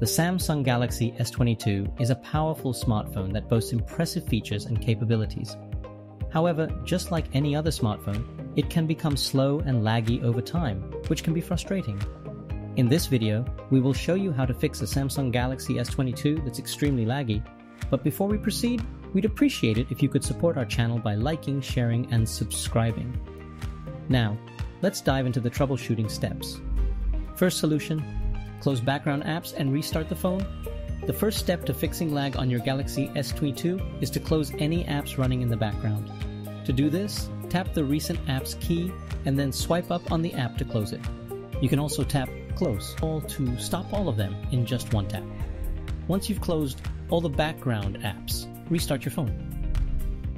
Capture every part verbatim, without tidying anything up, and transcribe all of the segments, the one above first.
The Samsung Galaxy S twenty-two is a powerful smartphone that boasts impressive features and capabilities. However, just like any other smartphone, it can become slow and laggy over time, which can be frustrating. In this video, we will show you how to fix a Samsung Galaxy S twenty-two that's extremely laggy. But before we proceed, we'd appreciate it if you could support our channel by liking, sharing, and subscribing. Now, let's dive into the troubleshooting steps. First solution: close background apps and restart the phone. The first step to fixing lag on your Galaxy S twenty-two is to close any apps running in the background. To do this, tap the Recent Apps key and then swipe up on the app to close it. You can also tap Close All to stop all of them in just one tap. Once you've closed all the background apps, restart your phone.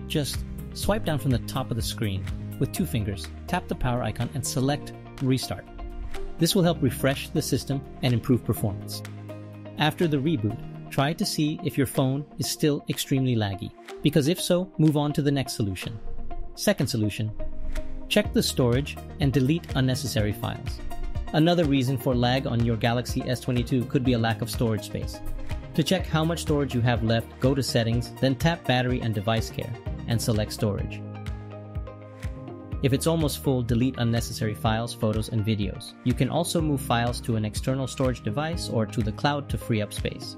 Just swipe down from the top of the screen with two fingers, tap the power icon and select Restart. This will help refresh the system and improve performance. After the reboot, try to see if your phone is still extremely laggy, because if so, move on to the next solution. Second solution: check the storage and delete unnecessary files. Another reason for lag on your Galaxy S twenty-two could be a lack of storage space. To check how much storage you have left, go to Settings, then tap Battery and Device Care and select Storage. If it's almost full, delete unnecessary files, photos, and videos. You can also move files to an external storage device or to the cloud to free up space.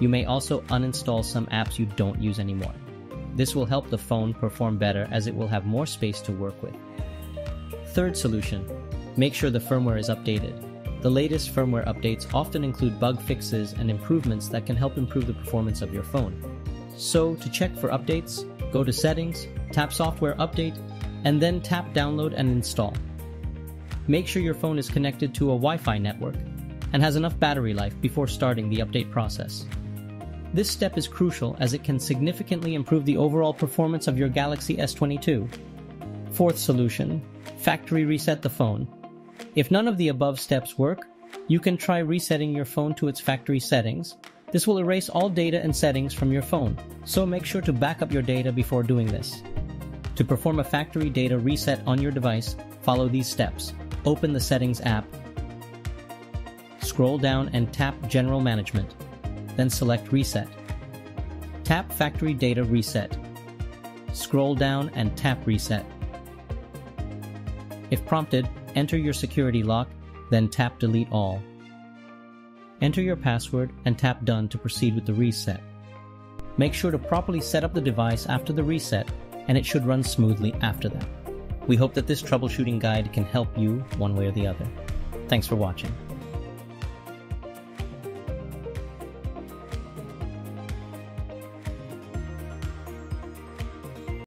You may also uninstall some apps you don't use anymore. This will help the phone perform better as it will have more space to work with. Third solution: make sure the firmware is updated. The latest firmware updates often include bug fixes and improvements that can help improve the performance of your phone. So, to check for updates, go to Settings, tap Software Update, and then tap Download and Install. Make sure your phone is connected to a Wi-Fi network and has enough battery life before starting the update process. This step is crucial as it can significantly improve the overall performance of your Galaxy S twenty-two. Fourth solution: factory reset the phone. If none of the above steps work, you can try resetting your phone to its factory settings. This will erase all data and settings from your phone, so make sure to back up your data before doing this. To perform a factory data reset on your device, follow these steps. Open the Settings app, scroll down and tap General Management, then select Reset. Tap Factory Data Reset. Scroll down and tap Reset. If prompted, enter your security lock, then tap Delete All. Enter your password and tap Done to proceed with the reset. Make sure to properly set up the device after the reset, and it should run smoothly after that. We hope that this troubleshooting guide can help you one way or the other. Thanks for watching.